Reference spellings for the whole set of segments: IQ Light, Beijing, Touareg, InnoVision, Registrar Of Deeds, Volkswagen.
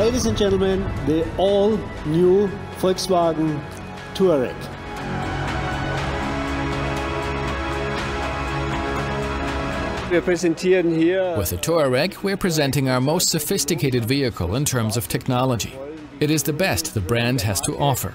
Ladies and gentlemen, the all-new Volkswagen Touareg. With the Touareg, we're presenting our most sophisticated vehicle in terms of technology. It is the best the brand has to offer.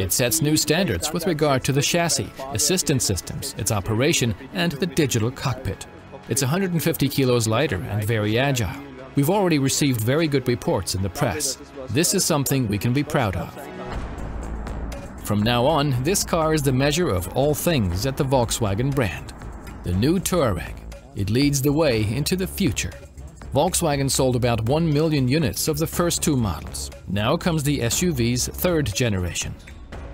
It sets new standards with regard to the chassis, assistance systems, its operation, and the digital cockpit. It's 150 kilos lighter and very agile. We've already received very good reports in the press. This is something we can be proud of. From now on, this car is the measure of all things at the Volkswagen brand. The new Touareg. It leads the way into the future. Volkswagen sold about 1 million units of the first two models. Now comes the SUV's third generation.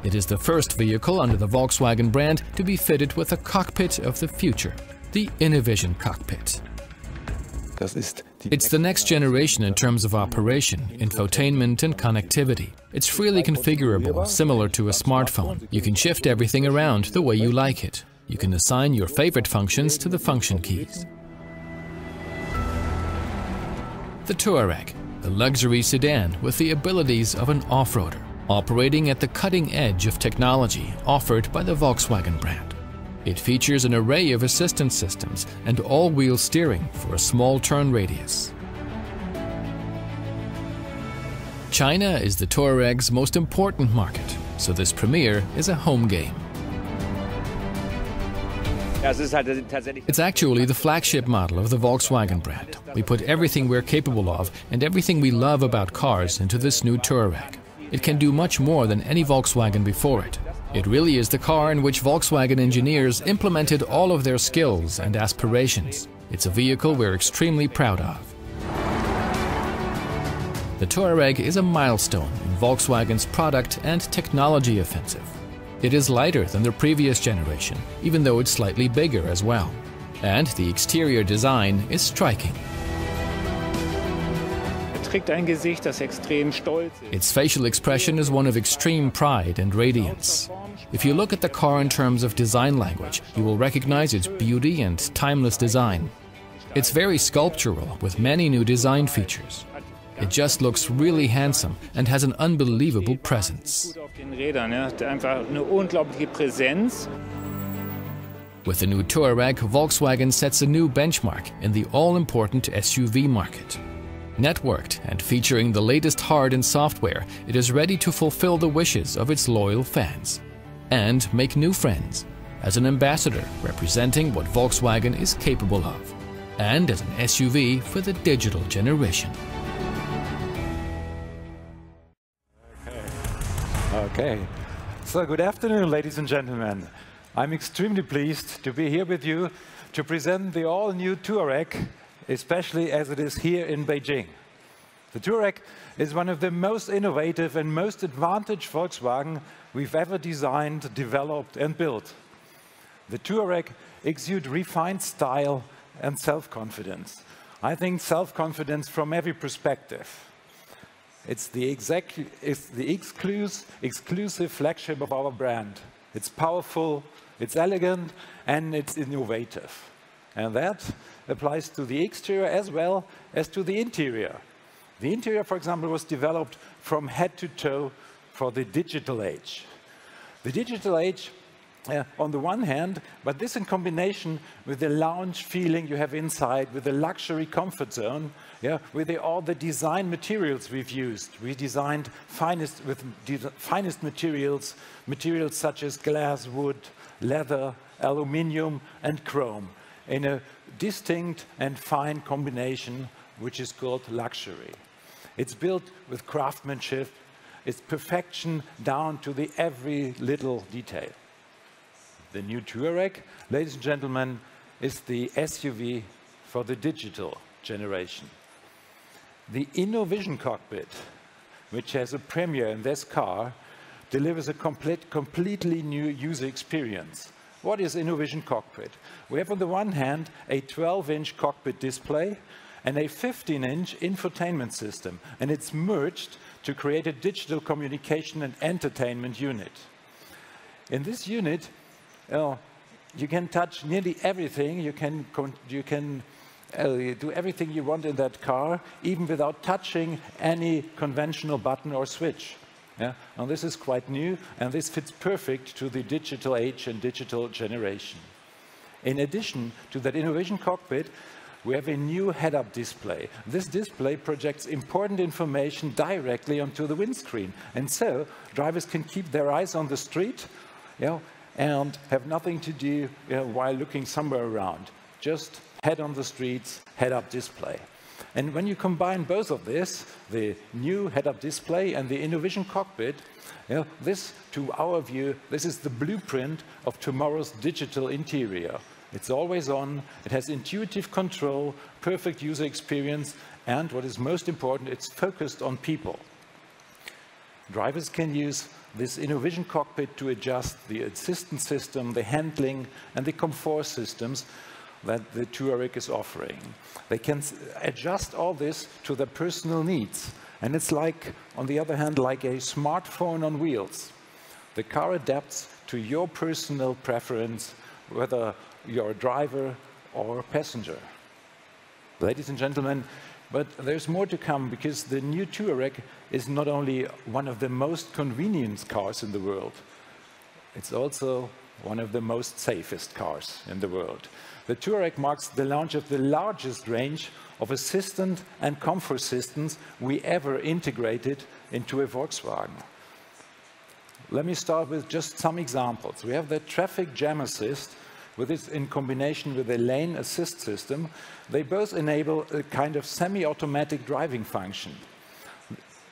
It is the first vehicle under the Volkswagen brand to be fitted with a cockpit of the future, the InnoVision cockpit. It's the next generation in terms of operation, infotainment and connectivity. It's freely configurable, similar to a smartphone. You can shift everything around the way you like it. You can assign your favorite functions to the function keys. The Touareg, the luxury sedan with the abilities of an off-roader, operating at the cutting edge of technology offered by the Volkswagen brand. It features an array of assistance systems and all-wheel steering for a small turn radius. China is the Touareg's most important market, so this premiere is a home game. It's actually the flagship model of the Volkswagen brand. We put everything we're capable of and everything we love about cars into this new Touareg. It can do much more than any Volkswagen before it. It really is the car in which Volkswagen engineers implemented all of their skills and aspirations. It's a vehicle we're extremely proud of. The Touareg is a milestone in Volkswagen's product and technology offensive. It is lighter than the previous generation, even though it's slightly bigger as well. And the exterior design is striking. Its facial expression is one of extreme pride and radiance. If you look at the car in terms of design language, you will recognize its beauty and timeless design. It's very sculptural, with many new design features. It just looks really handsome and has an unbelievable presence. With the new Touareg, Volkswagen sets a new benchmark in the all-important SUV market. Networked and featuring the latest hard and software, it is ready to fulfill the wishes of its loyal fans and make new friends as an ambassador representing what Volkswagen is capable of and as an SUV for the digital generation. Okay, so good afternoon, ladies and gentlemen. I'm extremely pleased to be here with you to present the all-new Touareg, especially as it is here in Beijing. The Touareg is one of the most innovative and most advantaged Volkswagen we've ever designed, developed and built. The Touareg exudes refined style and self-confidence. I think self-confidence from every perspective. It's the exclusive flagship of our brand. It's powerful, it's elegant, and it's innovative. And that applies to the exterior as well as to the interior. The interior, for example, was developed from head to toe for the digital age. The digital age on the one hand, but this in combination with the lounge feeling you have inside, with the luxury comfort zone, with all the design materials we've used. We designed finest materials such as glass, wood, leather, aluminium and chrome, in a distinct and fine combination which is called luxury. It's built with craftsmanship, it's perfection down to the every little detail. The new Touareg, ladies and gentlemen, is the SUV for the digital generation. The InnoVision cockpit, which has a premiere in this car, delivers a completely new user experience. What is InnoVision cockpit? We have on the one hand a 12-inch cockpit display and a 15-inch infotainment system, and it's merged to create a digital communication and entertainment unit. In this unit, you can touch nearly everything. You can do everything you want in that car, even without touching any conventional button or switch. Yeah? And this is quite new, and this fits perfect to the digital age and digital generation. In addition to that InnoVision cockpit, we have a new head-up display. This display projects important information directly onto the windscreen. And so, drivers can keep their eyes on the street, you know, and have nothing to do, you know, while looking somewhere around. Just head on the streets, head-up display. And when you combine both of this, the new head-up display and the InnoVision cockpit, you know, this, to our view, this is the blueprint of tomorrow's digital interior. It's always on, it has intuitive control, perfect user experience, and what is most important, it's focused on people. Drivers can use this InnoVision cockpit to adjust the assistance system, the handling, and the comfort systems that the Touareg is offering. They can adjust all this to their personal needs. And it's like, on the other hand, like a smartphone on wheels. The car adapts to your personal preference, whether you're a driver or a passenger. Ladies and gentlemen, but there's more to come, because the new Touareg is not only one of the most convenient cars in the world, it's also one of the most safest cars in the world. The Touareg marks the launch of the largest range of assistant and comfort systems we ever integrated into a Volkswagen. Let me start with just some examples. We have the traffic jam assist, with this in combination with a lane assist system. They both enable a kind of semi-automatic driving function.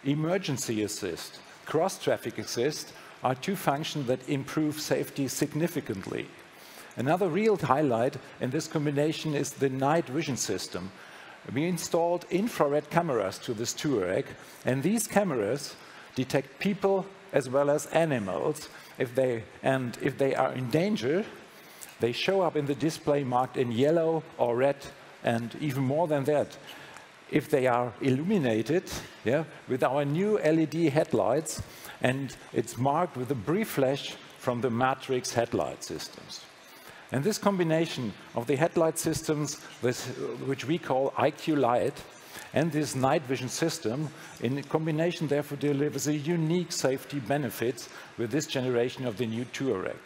Emergency assist, cross-traffic assist are two functions that improve safety significantly. Another real highlight in this combination is the night vision system. We installed infrared cameras to this Touareg, and these cameras detect people as well as animals. If they are in danger, they show up in the display marked in yellow or red, and even more than that. If they are illuminated, yeah, with our new LED headlights, and it's marked with a brief flash from the matrix headlight systems. And this combination of the headlight systems, which we call IQ Light, and this night vision system, in combination therefore delivers a unique safety benefits with this generation of the new Touareg.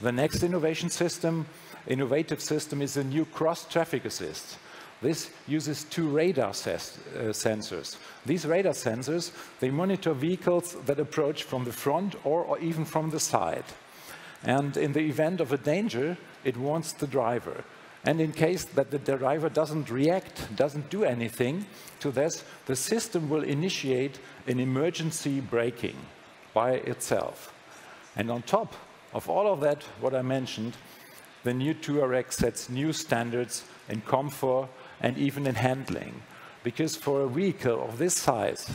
The next innovative system is the new cross-traffic assist. This uses two radar sensors. These radar sensors, they monitor vehicles that approach from the front or even from the side. And in the event of a danger, it warns the driver. And in case that the driver doesn't react, doesn't do anything to this, the system will initiate an emergency braking by itself. And on top of all of that, what I mentioned, the new Touareg sets new standards in comfort and even in handling. Because for a vehicle of this size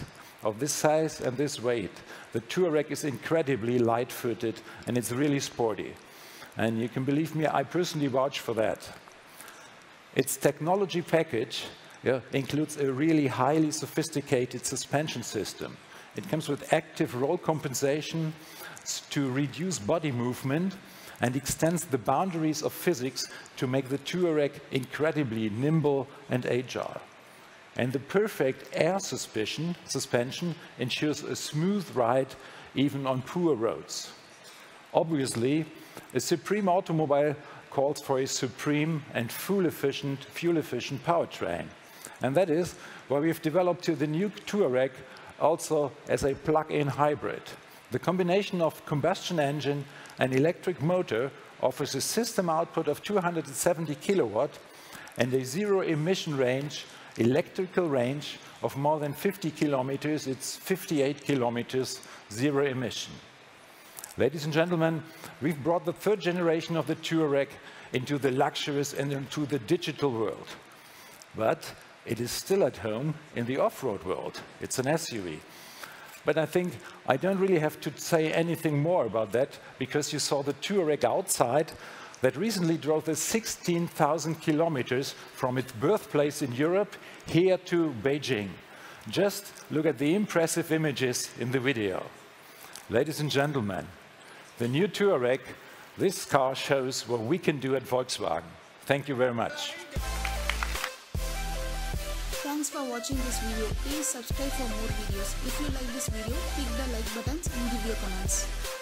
and this weight, the Touareg is incredibly light-footed, and it's really sporty. And you can believe me, I personally vouch for that. Its technology package includes a really highly sophisticated suspension system. It comes with active roll compensation to reduce body movement, and extends the boundaries of physics to make the Touareg incredibly nimble and agile. And the perfect air suspension ensures a smooth ride even on poor roads. Obviously, a supreme automobile calls for a supreme and fuel-efficient powertrain. And that is why we've developed the new Touareg also as a plug-in hybrid. The combination of combustion engine and electric motor offers a system output of 270 kilowatt and a zero-emission range, electrical range of more than 50 kilometers. It's 58 kilometers zero emission. Ladies and gentlemen, we've brought the third generation of the Touareg into the luxurious and into the digital world. But it is still at home in the off-road world. It's an SUV. But I think I don't really have to say anything more about that, because you saw the Touareg outside that recently drove the 16,000 kilometers from its birthplace in Europe here to Beijing. Just look at the impressive images in the video. Ladies and gentlemen, the new Touareg, this car shows what we can do at Volkswagen. Thank you very much. for watching this video. Please subscribe for more videos. If you like this video, click the like buttons and give your comments.